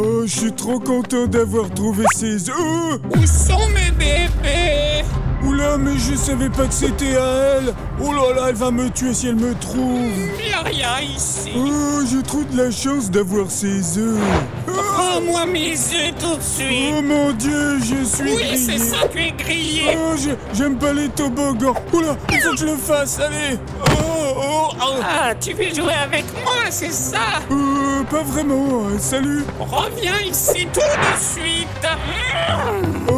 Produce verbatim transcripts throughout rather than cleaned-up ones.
Oh, je suis trop content d'avoir trouvé ces œufs. Oh! Où sont mes bébés? Oula, mais je savais pas que c'était à elle. Oh là là, elle va me tuer si elle me trouve. Il n'y a rien ici. Oh, j'ai trop de la chance d'avoir ces œufs. Oh, oh, moi mes œufs tout de suite. Oh mon Dieu, je suis oui, grillé. Oui, c'est ça, tu es grillé. Oh, j'aime pas les toboggans. Oula, il faut que je le fasse, allez. Oh, oh, oh. Ah, tu veux jouer avec moi, c'est ça? Euh, pas vraiment, salut. Reviens ici tout de suite. Oh.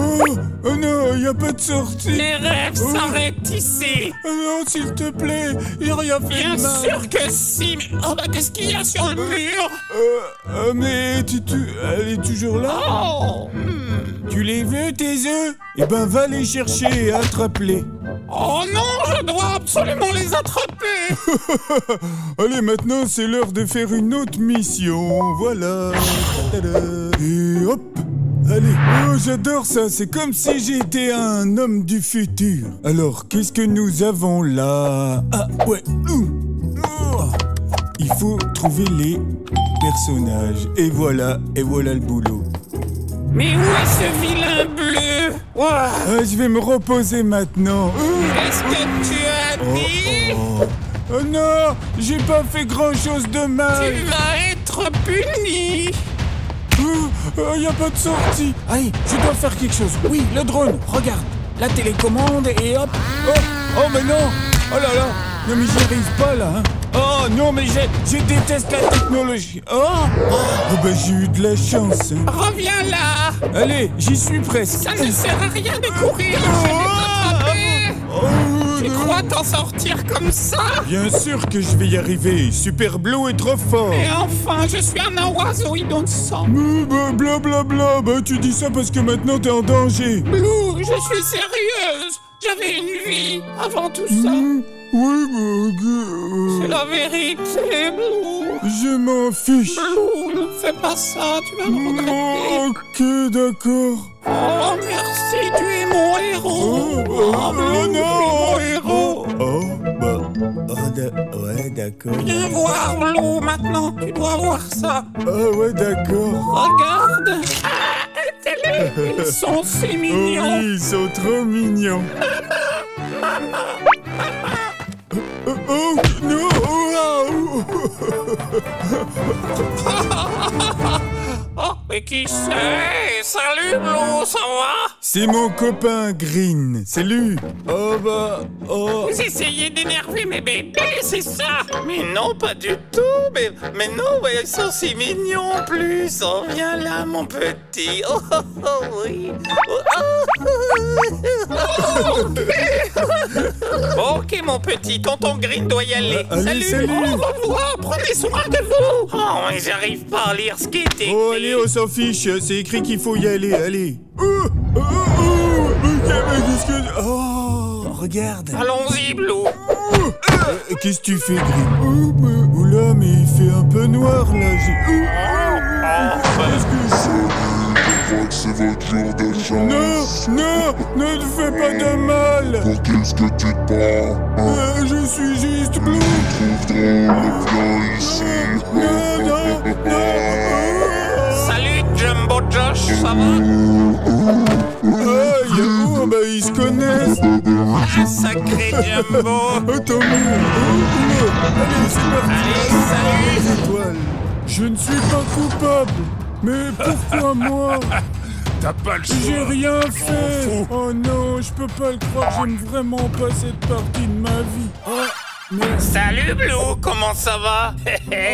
Oh non, il n'y a pas de sortie. Les rêves oh. s'arrêtent ici. Oh non, s'il te plaît, il n'y a rien fait Bien de mal. Bien sûr que si, mais... Oh bah qu'est-ce qu'il y a sur le mur? Euh, euh mais tu, tu... elle est toujours là. Oh. Hmm. Tu les veux, tes œufs? Eh ben, va les chercher et attrape-les. Oh non, je dois absolument les attraper. Allez, maintenant, c'est l'heure de faire une autre mission. Voilà. Et hop. Allez, oh j'adore ça, c'est comme si j'étais un homme du futur. Alors, qu'est-ce que nous avons là? Ah, ouais, oh. Il faut trouver les personnages. Et voilà, et voilà le boulot. Mais où est ce vilain bleu? Wow. Ah, je vais me reposer maintenant. Qu'est-ce oh. que tu as dit? Oh, oh. oh non, j'ai pas fait grand-chose de mal. Tu vas être puni. Il euh, n'y a pas de sortie. Allez, je dois faire quelque chose. Oui, le drone, regarde. La télécommande et hop. Oh, oh mais non. Oh là là. Non mais j'y arrive pas là. Hein. Oh non mais je, je déteste la technologie. Oh, oh. oh ben j'ai eu de la chance. Hein. Reviens là. Allez, j'y suis presque. Ça ne sert à rien de courir. Oh, tu crois t'en sortir comme ça? Bien sûr que je vais y arriver. Super Blue est trop fort. Et enfin, je suis un oiseau innocent. Bla bla bla. Bah tu dis ça parce que maintenant t'es en danger. Blue, je suis sérieuse. J'avais une vie avant tout ça. Mmh. Oui, bah... C'est la vérité, Blue. Je m'en fiche. Blue, ne fais pas ça. Tu vas me regretter. Ok, d'accord. Oh merci, tu es mon héros. Oh, oh, oh non, tu es mon héros. Oh bah, oh de, ouais d'accord. Viens voir Blue maintenant, tu dois voir ça. Oh ouais d'accord. Regarde. Ah, télé, ils sont si mignons. Oh, oui, ils sont trop mignons. Maman, maman, maman. Oh, oh, oh non, oh, oh. Oh, mais qui c'est? Salut, Blue, ça va? C'est mon copain Green, salut! Oh bah, oh... Vous essayez d'énerver mes bébés, c'est ça? Mais non, pas du tout, mais, mais non, mais ils sont si mignons en plus! Oh, viens là, mon petit! Oh, oh, oh oui! Oh, oh, oh. Ok, mon petit, tonton Green doit y aller! Euh, allez, salut! salut. Oh, au revoir, prenez soin de vous! Oh, j'arrive pas à lire ce qui est écrit! Oh, allez, on s'en fiche, c'est écrit qu'il faut y aller, allez. Oh, oh, oh, okay, mais qu'est-ce que... Oh, regarde. Allons-y, Blue. Oh, euh, qu'est-ce que tu fais, Green? Oh, oula, mais il fait un peu noir, là. Oh, oh, qu'est-ce que c'est? Je crois que c'est votre jour de chance. Non, non, ne te fais pas de mal. Pour qu'est-ce que tu parles? Euh, je suis juste Blue. Je me trouve drôle, viens ici. Non, non, non. Jumbo Josh, ça va? Ah, Yahoo, bah ils se connaissent! Ah, sacré Jumbo! Attends, mais... Allez, c'est parti! Allez, salut! Étoiles. Je ne suis pas coupable! Mais pourquoi moi? T'as pas le choix! J'ai rien fait! Oh non, je peux pas le croire, j'aime vraiment pas cette partie de ma vie! Oh. Mais... Salut Blue, comment ça va?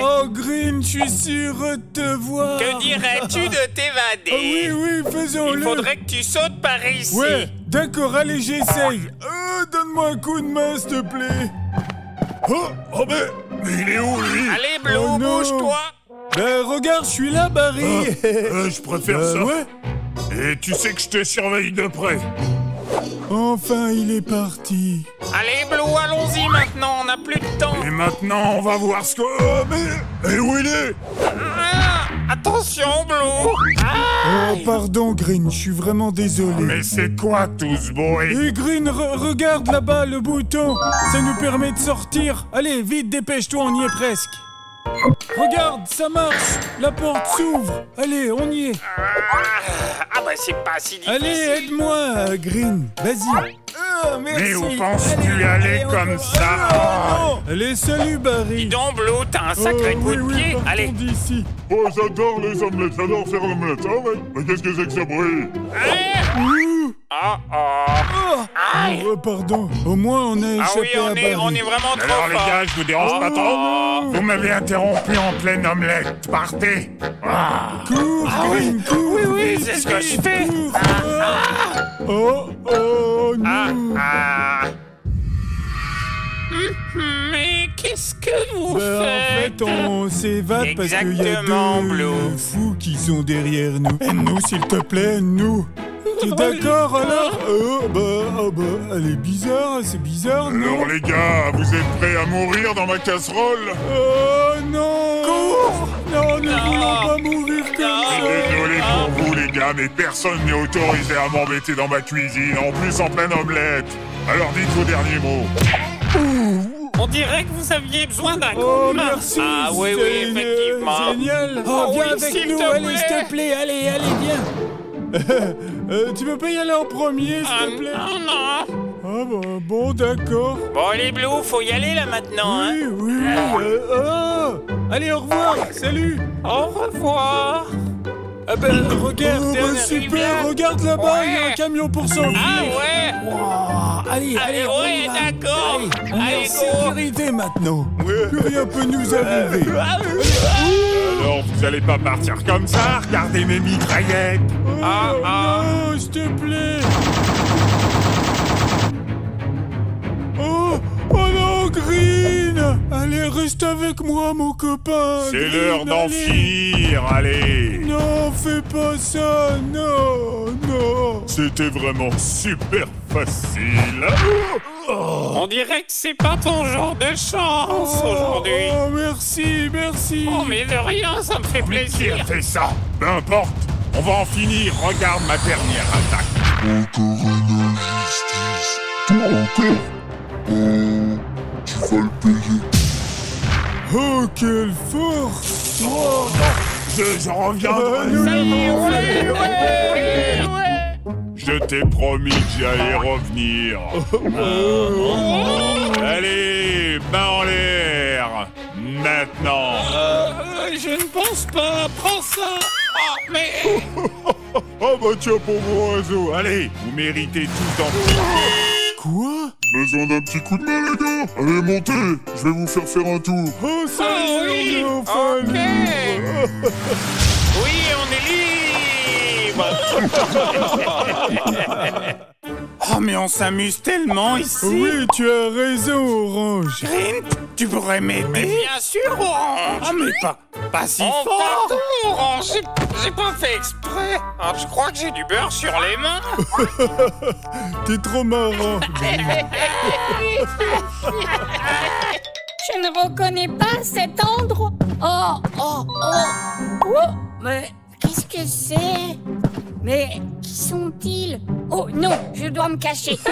Oh Green, je suis sûr de te voir. Que dirais-tu de t'évader? Oh, oui, oui, faisons-le. Il faudrait que tu sautes par ici. Ouais, d'accord, allez, j'essaye. Euh, donne-moi un coup de main, s'il te plaît. Oh, oh mais, mais il est où lui? Allez Blue, oh, bouge-toi. Ben regarde, je suis là, Barry. Ah, euh, je préfère euh, ça. Ouais. Et tu sais que je te surveille de près. Enfin, il est parti. Allez, Blue, allons-y maintenant, on n'a plus de temps. Et maintenant, on va voir ce que... Oh, mais... Et où il est? Ah, attention, Blue. Ah, oh, pardon, Green, je suis vraiment désolé. Mais c'est quoi tout ce bruit? Et Green, re regarde là-bas, le bouton. Ça nous permet de sortir. Allez, vite, dépêche-toi, on y est presque. Regarde, ça marche. La porte s'ouvre. Allez, on y est. Ah bah c'est pas si difficile. Allez, aide-moi, Green. Vas-y. Oh, merci. Mais où penses-tu aller comme allez, ça oh, oh. Allez, salut, Barry. Dis donc, Blue, t'as un sacré oh, coup oui, de oui, pied. Allez. D'ici. Oh, j'adore les omelettes. J'adore faire omelette. Ah oh, ouais. Mais qu'est-ce que c'est que ce bruit? Ah oh, oh. Oh, pardon. Au moins, on a échappé ah, oui, on à Barry. Ah oui, on est vraiment trop fort. Alors, les gars, je vous dérange oh, pas trop non. Vous m'avez interrompu en pleine omelette. Partez. Ah. Cours, ah, Green, oui. Cours. Oui, oui, c'est ce que je fais. Ah, ah. Oh, oh, non. Ah. Ah. Mais qu'est-ce que vous bah, faites? En fait, on s'évade parce qu'il y a deux fous qui sont derrière nous. Aide-nous, s'il te plaît, aide-nous. T'es d'accord, alors? Oh, bah, oh, bah, elle est bizarre, c'est bizarre, non? Alors, les gars, vous êtes prêts à mourir dans ma casserole? Oh, non! Cours! Non, ne voulons pas mourir comme ça! Désolé pour vous, les gars, mais personne n'est autorisé à m'embêter dans ma cuisine, en plus en pleine omelette! Alors, dites vos derniers mots! Ouh. On dirait que vous aviez besoin d'un oh, coup de main. Merci, ah oui, oui, effectivement! Génial! Oh, oh, viens oui, avec nous, allez, s'il te plaît, allez, allez, viens! euh, tu veux pas y aller en premier, s'il ah, te plaît? Non, non. Ah bah, bon, d'accord. Bon, les Blue, faut y aller, là, maintenant, oui, hein? Oui, oui, euh, oh. Allez, au revoir, salut. Au revoir. Ah bah, regarde, oh, bah, super, regarde, là-bas, il ouais. y a un camion pour s'enfuir. Ah ouais wow. Allez, allez, allez, ouais, d'accord. Allez, on allez, est en sécurité, maintenant. Ouais. Plus rien peut nous arriver. Alors, vous allez pas partir comme ça, regardez mes mitraillettes. Oh, ah, ah. Non, s'il te plaît. Oh, oh non, Green. Allez, reste avec moi, mon copain. C'est l'heure d'en finir, allez. Non, fais pas ça, non, non. C'était vraiment super facile. Oh. On dirait que c'est pas ton genre de chance oh, aujourd'hui. Oh, merci, merci. Oh, mais de rien, ça me fait oh, plaisir. Mais qui a fait ça? Peu importe. On va en finir, regarde ma dernière attaque. Encore une injustice. Toi encore? Oh, tu vas le payer. Oh, quelle force! Oh non, je, je reviendrai. Oui, oui, oui, oui. Je t'ai promis que j'allais revenir. Oh. Oh. Oh. Allez, main en l'air. Maintenant. Euh, euh, je ne pense pas. Prends ça. Oh, mais... oh, bah tiens, pauvre oiseau. Allez, vous méritez tout en plus. Quoi? Besoin d'un petit coup de main, les gars? Allez, montez. Je vais vous faire faire un tour. Oh, ça oh, oui enfin, okay. libre. Oui, on est libre. Oh, mais on s'amuse tellement ici. Oui, tu as raison, Orange. Green, tu pourrais m'aider? Bien sûr, Orange. Ah, mais pas... Pas si oh, fort! Pardon, Orange, j'ai pas fait exprès! Ah, je crois que j'ai du beurre sur les mains! T'es trop marrant! Je ne reconnais pas cet endroit! Oh, oh, oh! Oh, mais qu'est-ce que c'est? Mais qui sont-ils? Oh non, je dois me cacher. Ah,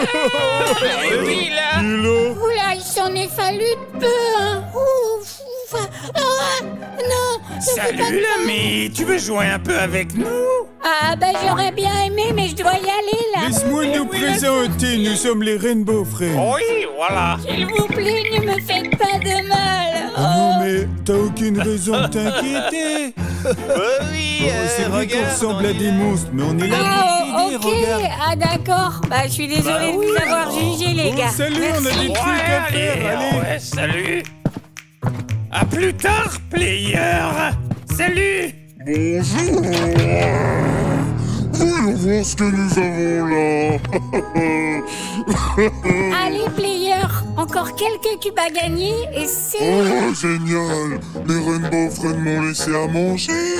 oui, là. Oula, il s'en est fallu peu. Hein. Ouf, ouf. Ah, non. Salut, l'ami. Tu veux jouer un peu avec nous? Ah bah j'aurais bien aimé, mais je dois y aller là. Laisse-moi nous oui, présenter. Nous sommes les Rainbow Friends. Oui, voilà. S'il vous plaît, ne me faites pas de mal. Oh, oh. Non, mais t'as aucune raison de t'inquiéter. Oui, euh, c'est vrai qu'on ressemble à des monstres, mais on est là pour t'aider, regarde. Ah d'accord, bah je suis désolé de vous avoir jugé, les gars. Salut, on a des trucs à faire, allez. Ouais, salut. À plus tard, player. Salut. Bonjour. Voyons voir ce que nous avons là. Allez, player, encore quelques cubes à gagner et c'est... Oh, génial. Les Rainbow Friends m'ont laissé à manger.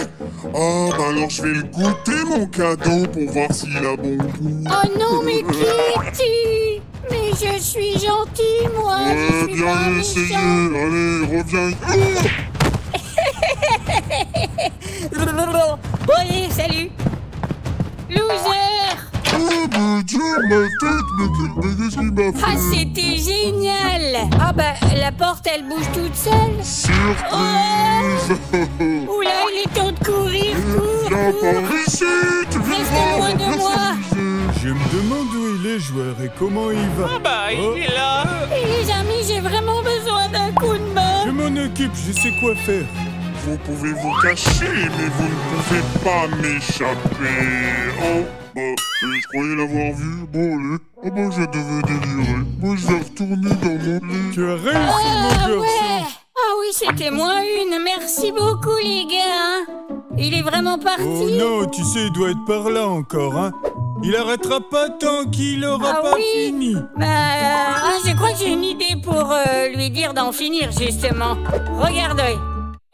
Ah, bah alors je vais le goûter, mon cadeau, pour voir s'il a bon goût. Oh non, mais qui es-tu? Mais je suis gentil, moi. Ouais, je suis bien essayé. Allez, reviens. Oh. Bon, allez, salut. Loser! Oh, bah Dieu, ma tête, mais, mais qu'est-ce qu'il m'a fait? Ah, c'était génial! Ah bah, la porte, elle bouge toute seule. Surprise! Oh. Oula, il est temps de courir. Cours, viens par ici, tu viens voir. Reste loin de moi. Je me demande où il est, joueur, et comment il va. Ah bah, oh. Il est là. Les amis, j'ai vraiment besoin d'un coup de main. Je m'en occupe, je sais quoi faire. Vous pouvez vous cacher, mais vous ne pouvez pas m'échapper. Oh, bah, je croyais l'avoir vu. Bon, allez. Oh, bah, je devais délirer. Moi, je vais retourner dans mon lit. Tu as réussi, ah, mon garçon. Ah oui, c'était moins une. Merci beaucoup, les gars. Il est vraiment parti. Oh non, tu sais, il doit être par là encore, hein. Il arrêtera pas tant qu'il aura ah pas oui. fini. Bah, euh, je crois que j'ai une idée pour euh, lui dire d'en finir, justement. Regardez.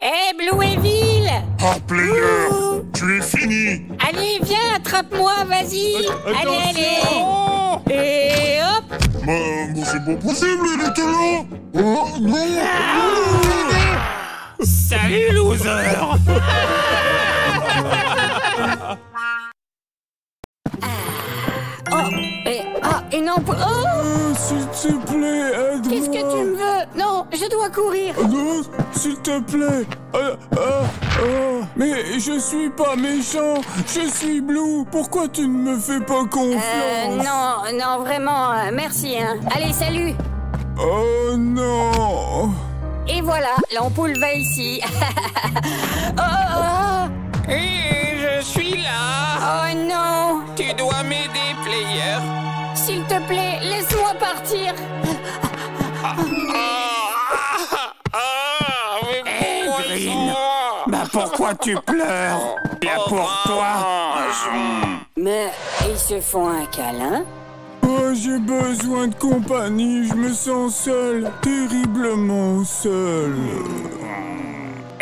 Hé, hey, Blue Evil! Oh, player! Ouh. Tu es fini! Allez, viens, attrape-moi, vas-y! Allez, allez! Oh. Et hop! Bah, bah c'est pas possible, il était là! Oh, non! Ah. Salut, loser! Ah. Oh, et, ah, et non, oh euh, s'il te plaît, aide-moi. Qu'est-ce que tu me veux? Non, je dois courir. Non, s'il te plaît. Ah, ah, ah. Mais je suis pas méchant. Je suis Blue. Pourquoi tu ne me fais pas confiance? Euh, non, non, vraiment, euh, merci, hein. Allez, salut. Oh, non. Et voilà, l'ampoule va ici. Oh, oh. Et je suis là. Oh, non. Tu dois m'aider. S'il te plaît, laisse-moi partir. Ah, ah, ah, ah, hey, Green, bah pourquoi tu pleures? Bien pour toi. Mais ils se font un câlin. Oh, j'ai besoin de compagnie, je me sens seul, terriblement seul.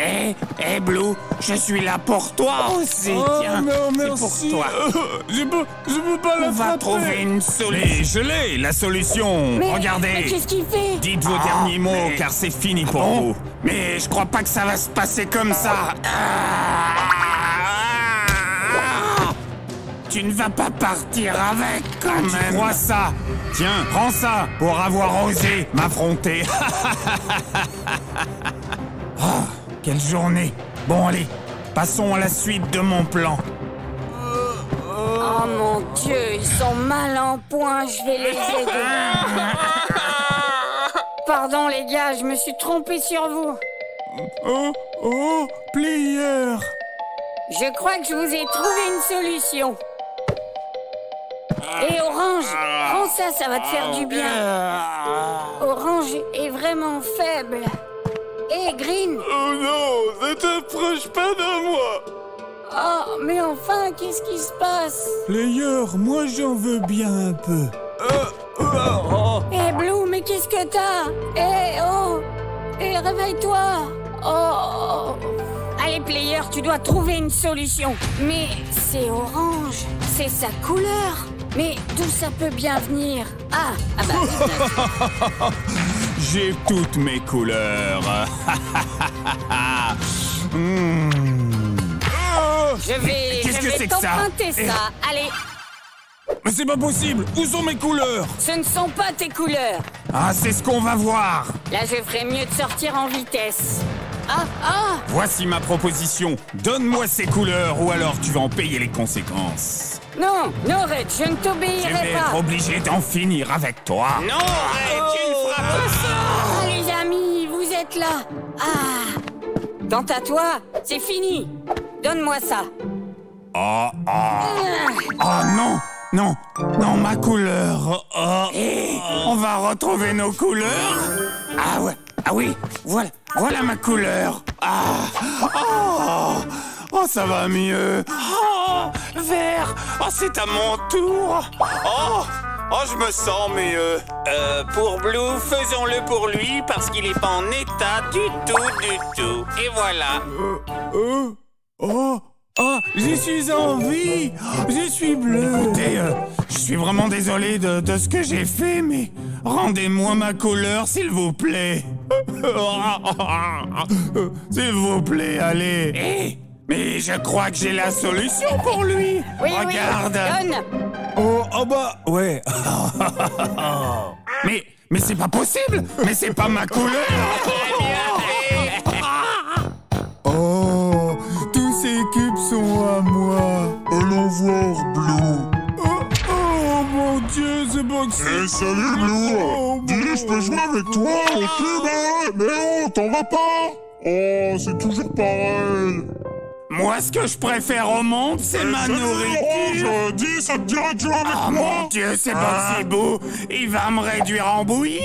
Hé, hey, hé, hey Blue, je suis là pour toi aussi, oh, tiens, c'est pour toi. Je peux, je peux pas On la va frapper. Trouver une solution. Je l'ai, la solution, mais, regardez. Mais qu'est-ce qu'il fait? Dites vos ah, derniers mots, mais... car c'est fini pour ah bon vous. Mais je crois pas que ça va se passer comme ça. Ah, ah, ah, tu ne vas pas partir avec, quand même. Tu crois ça? Tiens, prends ça, pour avoir osé m'affronter. Ah. Quelle journée! Bon, allez, passons à la suite de mon plan. Oh mon Dieu, ils sont mal en point, je vais les aider. Pardon les gars, je me suis trompé sur vous. Oh, oh, player! Je crois que je vous ai trouvé une solution. Et Orange, prends ça, ça va te faire du bien. Orange est vraiment faible. Hé, hey, Green! Oh non! Ne t'approche pas de moi! Oh, mais enfin, qu'est-ce qui se passe? Player, moi j'en veux bien un peu. Hé, oh, oh. Hey, Blue, mais qu'est-ce que t'as? Hé, hey, oh! Hé, hey, réveille-toi! Oh! Allez, Player, tu dois trouver une solution. Mais c'est orange, c'est sa couleur. Mais d'où ça peut bien venir? Ah, ah bah... J'ai toutes mes couleurs. mmh. Je vais, Qu'est-ce que c'est que ça? Et... ça. Allez. Mais c'est pas possible. Où sont mes couleurs? Ce ne sont pas tes couleurs. Ah, c'est ce qu'on va voir. Là, je ferais mieux de sortir en vitesse. Ah, ah. Voici ma proposition. Donne-moi ces couleurs ou alors tu vas en payer les conséquences. Non, non, Red, je ne t'obéirai pas. Je vais être obligé d'en finir avec toi. Non, Red, oh. tu ne feras pas ça. Ah, les amis, vous êtes là. Ah, dans ta toi, c'est fini. Donne-moi ça. Ah, oh, ah. Oh. Ah, oh, non. Non, non, ma couleur. Oh. Hey, on va retrouver nos couleurs. Ah ouais, ah oui, voilà, voilà ma couleur. Ah, oh, oh, ça va mieux. Oh, vert. Oh, c'est à mon tour. Oh, oh, je me sens mais euh, euh, pour Blue, faisons-le pour lui parce qu'il est pas en état du tout, du tout. Et voilà. Euh, euh, oh. Oh, je suis en vie! Je suis bleu! Écoutez, euh, je suis vraiment désolé de, de ce que j'ai fait, mais rendez-moi ma couleur, s'il vous plaît! S'il vous plaît, allez! Hé! Hey, mais je crois que j'ai la solution pour lui! Oui, regarde! Oui, donne. Oh, oh bah, ouais. mais, mais c'est pas possible. Mais c'est pas ma couleur. Oh, tous ces cubes sont à moi. Allons voir Blue. Dieu, c'est Boxy. Eh, hey, salut, Blue. Oh, dis, je peux jouer avec toi au cube, mais oh, t'en vas pas. Oh, c'est toujours pareil. Moi, ce que je préfère au monde, c'est hey, ma nourriture. Oh, dis, ça te dirait de jouer avec oh, moi. Mon Dieu, c'est Boxy Boo. Il va me réduire en bouillie.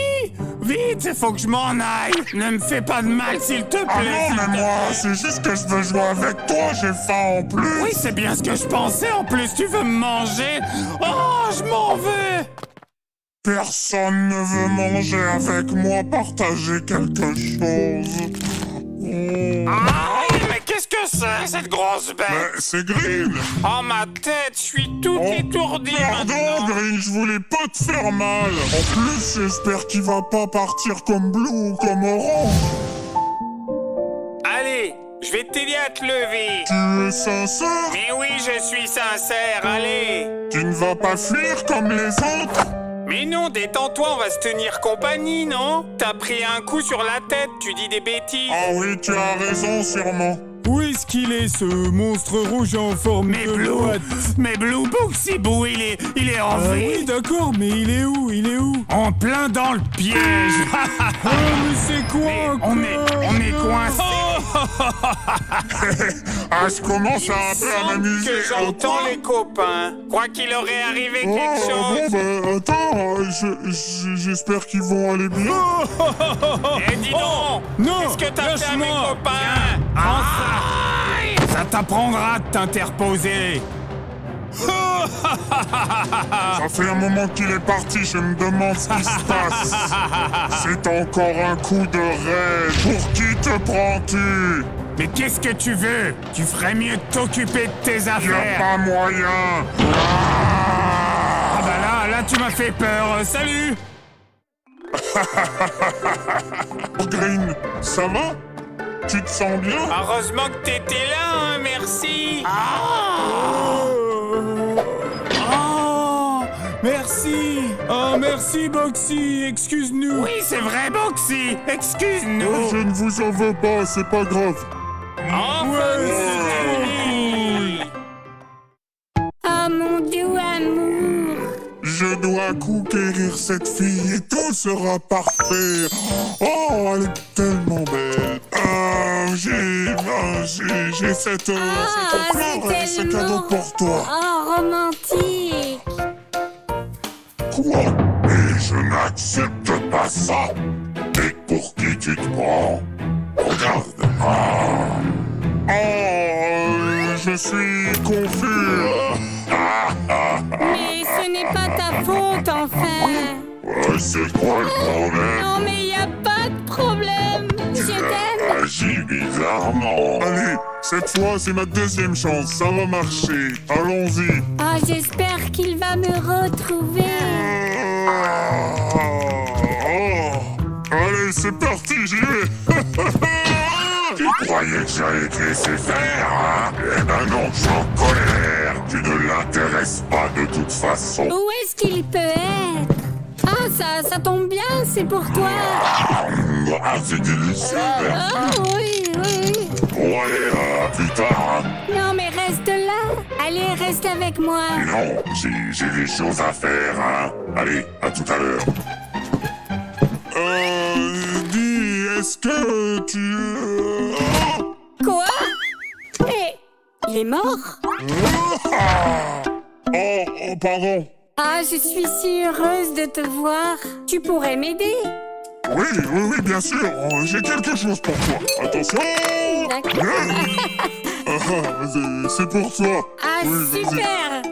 Vite, faut que je m'en aille. Ne me fais pas de mal, s'il te plaît. Ah non, mais moi, c'est juste que je veux jouer avec toi. J'ai faim en plus. Oui, c'est bien ce que je pensais. En plus, tu veux me manger. Oh, je m'en vais. Personne ne veut manger avec moi, partager quelque chose. Oh. Aïe, mais qu'est-ce que c'est, cette grosse bête? Mais c'est Green. Oh, ma tête, je suis tout oh, étourdi. Pardon, maintenant. Green, je voulais pas te faire mal. En plus, j'espère qu'il va pas partir comme Blue ou comme Orange. Allez, je vais t'aider à te lever. Tu es sincère? Mais oui, je suis sincère, allez. Tu ne vas pas fuir comme les autres? Mais non, détends-toi, on va se tenir compagnie, non? T'as pris un coup sur la tête, tu dis des bêtises. Ah oui, tu as raison, sûrement. Où est-ce qu'il est, ce monstre rouge en forme mais de Blue, boîte? Mais Blue Boxy Boo, il est, il est en vie. Ah oui, d'accord, mais il est où? Il est où? En plein dans le piège. Oh, mais c'est quoi mais encore? On est, on est coincé. Ah, je commence à un peu à m'amuser. Que j'entends les copains. Quoi qu'il aurait arrivé oh, quelque chose. Bon, ben, attends, je, j'espère qu'ils vont aller bien. Eh, dis donc, oh, qu'est-ce que t'as fait à mes copains? Enfin, ça t'apprendra de t'interposer. Ça fait un moment qu'il est parti, je me demande ce qui se passe. C'est encore un coup de rêve. Pour qui te prends-tu? Mais qu'est-ce que tu veux? Tu ferais mieux de t'occuper de tes affaires. Y'a pas moyen. Ah bah là, là tu m'as fait peur. Salut. Green, ça va? Tu te sens bien? Heureusement que t'étais là, hein, merci. Ah Merci! Oh, merci, Boxy! Excuse-nous! Oui, c'est vrai, Boxy! Excuse-nous! Oh, je ne vous en veux pas, c'est pas grave! Enfin, ouais. Ouais. Oh, mon doux amour! Je dois conquérir cette fille et tout sera parfait! Oh, elle est tellement belle! Ah, j'ai... Ah, j'ai cette... Oh, cette fleur et ce cadeau pour toi! Oh, romantique! Quoi? Et je n'accepte pas ça. Mais pour qui tu te prends? Regarde. Ah. Oh, je suis confus. Mais ce n'est pas ta faute, enfin. Ouais, c'est quoi le problème? Non, mais il n'y a pas de problème. Je t'aime. Agis bizarrement. Allez, cette fois, c'est ma deuxième chance. Ça va marcher. Allons-y. Ah, oh, j'espère qu'il va me retrouver. Allez, c'est parti, j'y vais. Tu croyais que j'allais te laisser faire, hein? Eh ben non, je suis en colère. Tu ne l'intéresses pas de toute façon. Où est-ce qu'il peut être? Ah, ça, ça tombe bien, c'est pour toi. Ah, c'est délicieux, merci. Oh, oui, oui. Bon, allez, à plus tard. Non, mais reste là. Allez, reste avec moi. Non, j'ai des choses à faire, hein. Allez, à tout à l'heure. Euh, dis, est-ce que tu... Ah! Quoi? Mais, il est mort? Ah! Oh, oh, pardon. Ah, je suis si heureuse de te voir. Tu pourrais m'aider? Oui, oui, oui, bien sûr. J'ai quelque chose pour toi. Attention. Ah, c'est pour toi. Ah, oui, super.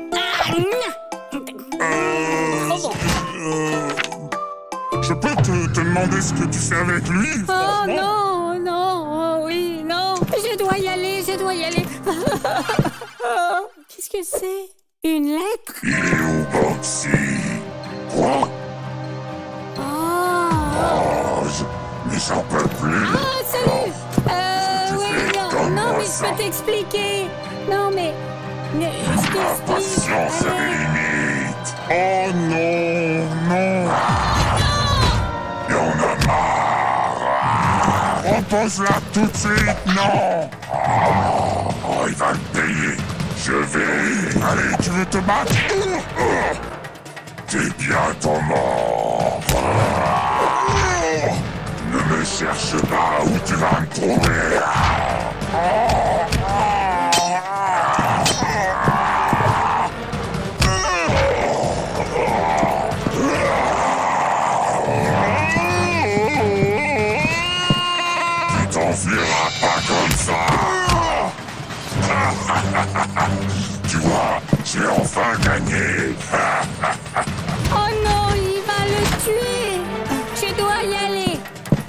Euh, euh, je peux te, te demander ce que tu fais avec lui? Oh non, non, oh, oui, non. Je dois y aller, je dois y aller. Oh, qu'est-ce que c'est? Une lettre? Il est où, Boxy? Quoi? Oh, oh je... Mais j'en peux plus. Ah, salut. Oh. Euh, oui, non, non, mais ça. Je peux t'expliquer. Non, mais... mais je t'explique. Ma patience est éliminée. Oh non, non. Non. Et on a marre. Repose-la tout de suite, non. Oh, il va me payer. Je vais. Allez, tu veux te battre? T'es bientôt mort. Ne me cherche pas où tu vas me trouver. Tu t'enfuiras pas comme ça. Tu vois, j'ai enfin gagné.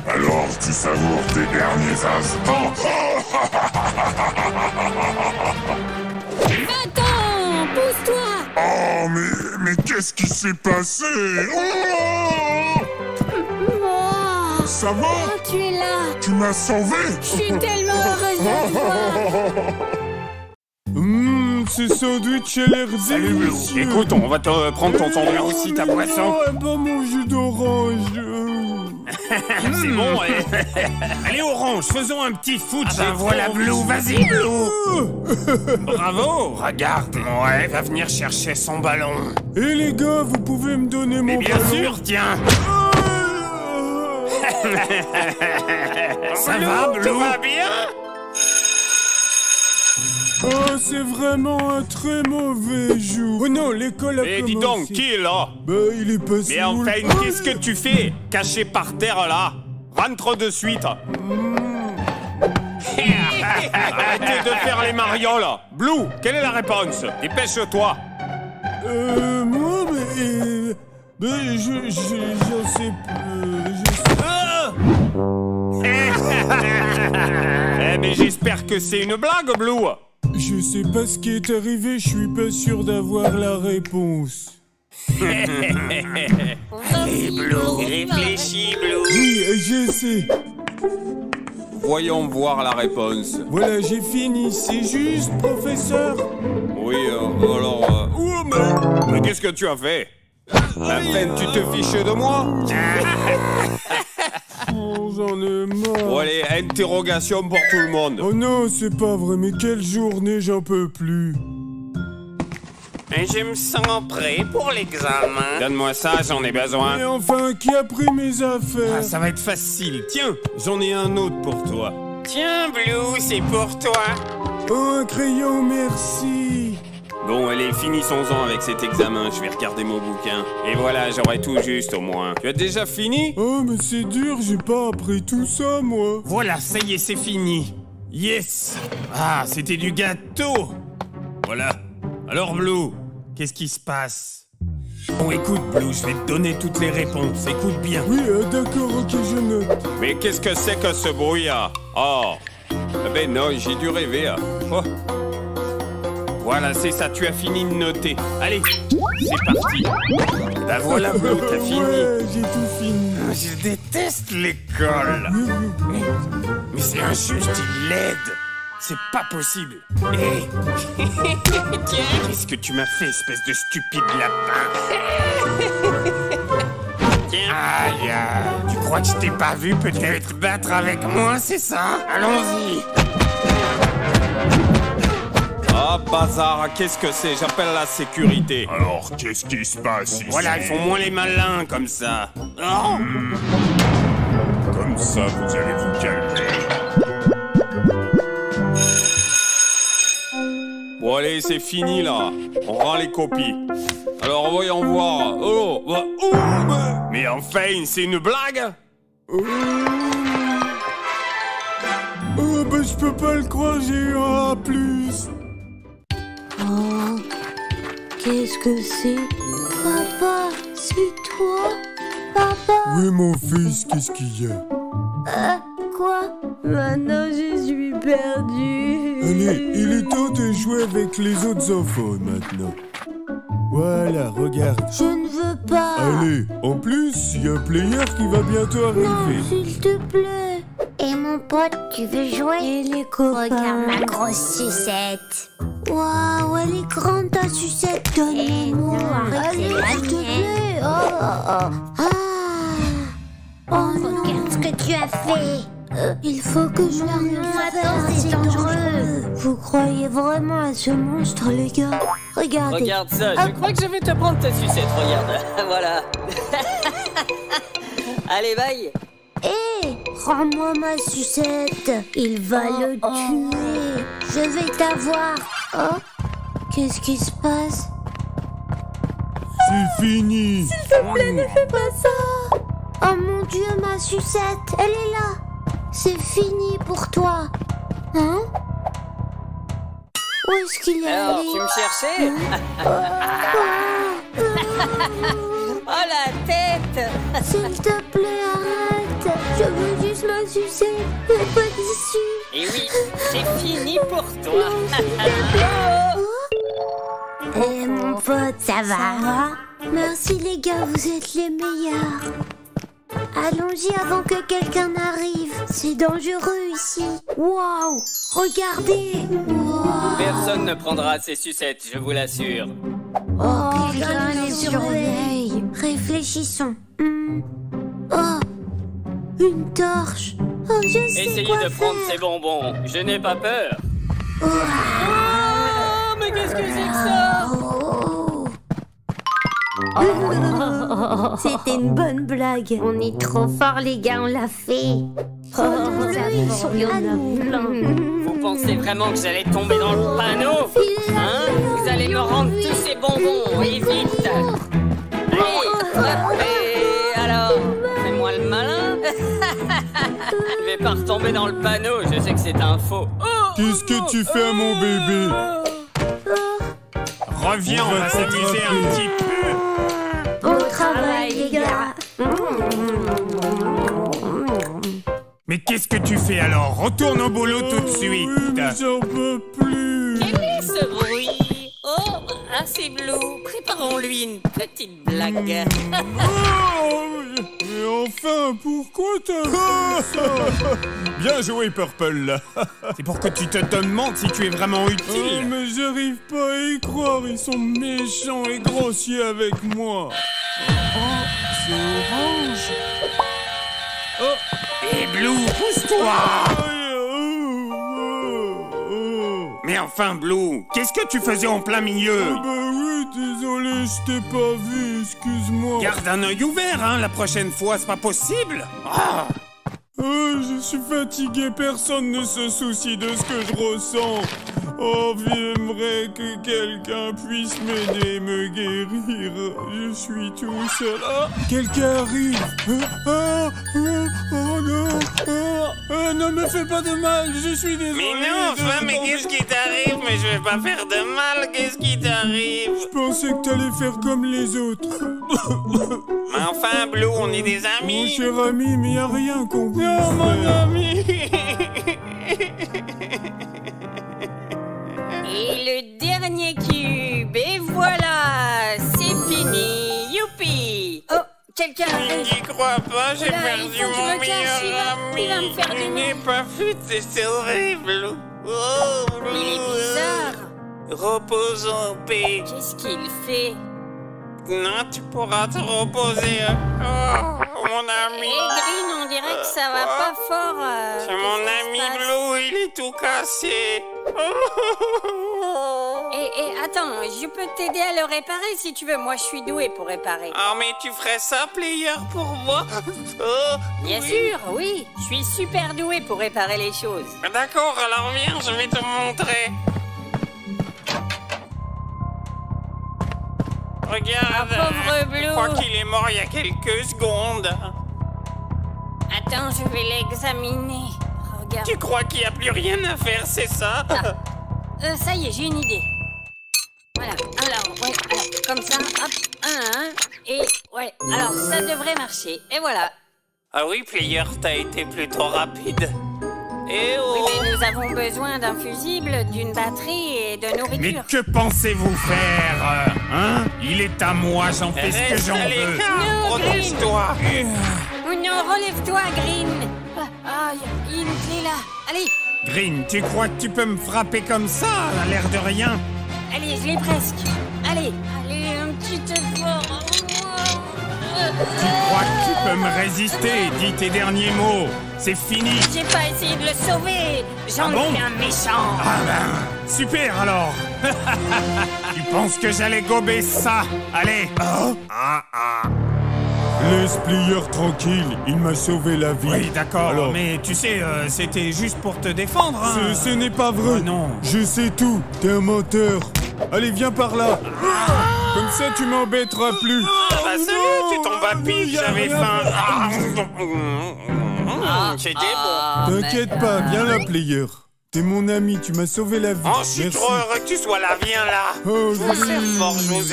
Alors tu savoures tes derniers instants. Va-t'en, pousse-toi. Oh, mais, mais qu'est-ce qui s'est passé? Oh, oh. Ça va? Oh, tu es là. Tu m'as sauvé. Je suis tellement heureuse de toi. Mmh, ces sandwichs et l'air délicieux. Écoute, on va te prendre ton sandwich aussi, ta boisson. Non, eh ben, mon jus d'orange. C'est mmh. bon, ouais. Allez, Orange, faisons un petit foot. Ah ben voilà, Blue, vas-y, Blue. Bravo, regarde. Ouais, va venir chercher son ballon. Et les gars, vous pouvez me donner mon ballon? Mais bien sûr, tiens. Ça Blue, va, Blue? Tout va bien? Oh, c'est vraiment un très mauvais jour. Oh non, l'école a commencé. Eh, dis donc, qui est là? Bah, il est passé. Mais enfin, qu'est-ce que tu fais? Caché par terre, là. Rentre de suite. Mmh. Arrêtez de faire les marioles, là. Blue, quelle est la réponse? Dépêche-toi. Euh, moi, mais... Euh, mais je... je... j'en sais plus... Je sais... Ah. Eh, mais j'espère que c'est une blague, Blue. Je sais pas ce qui est arrivé, je suis pas sûr d'avoir la réponse. Allez, Blue, réfléchis, Blue. Oui, je sais. Voyons voir la réponse. Voilà, j'ai fini, c'est juste, professeur. Oui, euh, alors... Euh... Oh, mais... mais qu'est-ce que tu as fait? À peine tu te fiches de moi? Oh, j'en ai marre. Bon, allez, interrogation pour tout le monde. Oh non, c'est pas vrai, mais quelle journée, j'en peux plus. Mais je me sens prêt pour l'examen. Donne-moi ça, j'en ai besoin. Mais enfin, qui a pris mes affaires? Ah, ça va être facile. Tiens, j'en ai un autre pour toi. Tiens, Blue, c'est pour toi. Oh, un crayon, merci. Bon, allez, finissons-en avec cet examen, je vais regarder mon bouquin. Et voilà, j'aurai tout juste, au moins. Tu as déjà fini? Oh, mais c'est dur, j'ai pas appris tout ça, moi. Voilà, ça y est, c'est fini. Yes! Ah, c'était du gâteau. Voilà. Alors, Blue, qu'est-ce qui se passe? Bon, écoute, Blue, je vais te donner toutes les réponses, écoute bien. Oui, euh, d'accord, ok, je note. Mais qu'est-ce que c'est que ce bruit, hein? Oh, ben non, j'ai dû rêver, hein. Oh. Voilà, c'est ça, tu as fini de noter. Allez, c'est parti. Ben voilà, Blue, t'as fini. Ouais, j'ai tout fini. Je déteste l'école. Mais, mais c'est injuste, il l'aide. C'est pas possible. Hey. Qu'est-ce que tu m'as fait, espèce de stupide lapin? Aïe, ah, tu crois que je t'ai pas vu peut-être battre avec moi, c'est ça? Allons-y. Ah, bazar, qu'est-ce que c'est? J'appelle la sécurité. Alors, qu'est-ce qui se passe ici? Voilà, ils font moins les malins, comme ça. Oh. Mmh. Comme ça, vous allez vous calmer. Bon, allez, c'est fini, là. On rend les copies. Alors, voyons voir. Oh, bah, oh bah. Mais enfin, c'est une blague? Oh. Oh, bah, je peux pas le croire, j'ai eu un A plus. Oh, qu'est-ce que c'est? Papa, c'est toi? Papa? Oui, mon fils, qu'est-ce qu'il y a? Euh, quoi? Maintenant, je suis perdu. Allez, il est temps de jouer avec les autres enfants, maintenant. Voilà, regarde. Je ne veux pas. Allez, en plus, il y a un player qui va bientôt arriver. Non, s'il te plaît. Et mon pote, tu veux jouer? Et les copains? Regarde ma grosse sucette. Waouh, elle est grande ta sucette, donne-moi. Allez, Oh, oh. Ah. Oh non. Regarde ce que tu as fait. Euh, Il faut que je l'enlève, c'est dangereux. Vous croyez vraiment à ce monstre, les gars? Regardez. Regarde ça, ah. Je crois que je vais te prendre ta sucette, regarde. Voilà. Allez, bye. Hé, hey, prends-moi ma sucette. Il va oh, le oh. tuer. Je vais t'avoir. Oh, qu'est-ce qui se passe? C'est fini. S'il te plaît, ne fais pas ça. Oh mon Dieu, ma sucette, elle est là. C'est fini pour toi. Hein? Où est-ce qu'il est allé? Alors, tu me cherchais? Oh, la tête. S'il te plaît, arrête. Je veux juste ma sucette. Il n'y a pas d'issue. Et oui, c'est fini pour toi. Eh mon pote, ça va? Merci les gars, vous êtes les meilleurs. Allons-y avant que quelqu'un n'arrive. C'est dangereux ici. Waouh, regardez. Wow. Personne ne prendra ses sucettes, je vous l'assure. Oh, quelqu'un les surveille. Réfléchissons. Hmm. Oh, une torche. Oh, je sais quoi faire. Essayez de prendre ces bonbons. Je n'ai pas peur. Oh, oh mais qu'est-ce que c'est que ça? Oh. C'était une bonne blague. On est trop forts les gars, on l'a fait. Oh, il y en a plein. Vous pensez vraiment que j'allais tomber dans le panneau? Hein? Vous allez me rendre tous ces bonbons, et vite. Allez, frappez. Alors, fais-moi le malin. Je vais pas retomber dans le panneau, je sais que c'est un faux. Qu'est-ce que tu fais à mon bébé? Reviens, on va s'amuser un petit peu. Travail, les gars. Mais qu'est-ce que tu fais alors? Retourne au boulot tout de suite. Oh, oui, j'en peux plus. Quel est ce bruit? Oh, un ciblou. Préparons-lui une petite blague. Oh, mais enfin, pourquoi t'as fait ça? Bien joué, Purple. C'est pour que tu te demandes si tu es vraiment utile. Oh, mais j'arrive pas à y croire. Ils sont méchants et grossiers avec moi. Oh, c'est orange. Oh, et Blue, pousse-toi. Mais enfin, Blue, qu'est-ce que tu faisais en plein milieu? Oh, bah oui, désolé, je t'ai pas vu, excuse-moi. Garde un œil ouvert, hein, la prochaine fois, c'est pas possible. Oh. Oh, je suis fatigué, personne ne se soucie de ce que je ressens. Oh, j'aimerais que quelqu'un puisse m'aider, me guérir. Je suis tout seul. Ah, quelqu'un arrive. Ah, ah, oh non. Ah, ah, ne me fais pas de mal, je suis désolé. Mais non, enfin, mais qu'est-ce qui t'arrive? Mais je vais pas faire de mal, qu'est-ce qui t'arrive? Je pensais que t'allais faire comme les autres. Mais enfin, Blue, on est des amis. Mon cher ami, mais y a rien qu'on peut faire. Non, mon ami. Et le dernier cube, et voilà, c'est fini, youpi. Oh, quelqu'un... Mais j'y crois pas, j'ai perdu mon meilleur ami. Il va me faire du nez pas futé, c'est horrible. Oh, il est bizarre. Repose en paix. Qu'est-ce qu'il fait? Non, tu pourras te reposer. Oh, mon ami. Edwin, on dirait que ça va pas fort. Euh, C'est mon ami Blue, il est tout cassé. Et, et attends, je peux t'aider à le réparer si tu veux. Moi, je suis doué pour réparer. Ah, oh, mais tu ferais ça, player, pour moi? Oh, bien oui. sûr, oui. Je suis super doué pour réparer les choses. D'accord, alors viens, je vais te montrer. Regarde, oh, pauvre Blue. Je crois qu'il est mort il y a quelques secondes. Attends, je vais l'examiner. Regarde. Tu crois qu'il n'y a plus rien à faire, c'est ça? Ah. Euh, ça y est, j'ai une idée. Voilà, alors, ouais, alors, comme ça, hop, un, un, et ouais, alors ça devrait marcher, et voilà. Ah oui, player, t'as été plutôt rapide. Et oh. Oui, mais nous avons besoin d'un fusible, d'une batterie et de nourriture. Mais que pensez-vous faire? Hein? Il est à moi, j'en fais ce que j'en veux. Non, relève-toi. Non, relève-toi, Green. Ah, il y a une clé là. Allez. Green, tu crois que tu peux me frapper comme ça? À l'air de rien. Allez, je l'ai presque. Allez. Allez, un petit effort. Tu crois que tu peux me résister? Dis tes derniers mots. C'est fini. J'ai pas essayé de le sauver. J'en ai fait un méchant. Ah ben, super alors. Tu penses que j'allais gober ça? Allez. Oh. Ah ah. Laisse Plier tranquille, il m'a sauvé la vie. Oui, d'accord, mais tu sais, euh, c'était juste pour te défendre, hein. Ce, ce n'est pas vrai. Oh, non. Je sais tout, t'es un menteur. Allez, viens par là. Ah. Comme ça, tu m'embêteras plus. Ah bah salut, non, tu tombes à pic, j'avais faim. Ah. Ah. C'était bon. T'inquiète pas, viens là, Plier. T'es mon ami, tu m'as sauvé la vie. Oh, je suis trop heureux que tu sois là, viens là. Oh, je vais faire fort, José.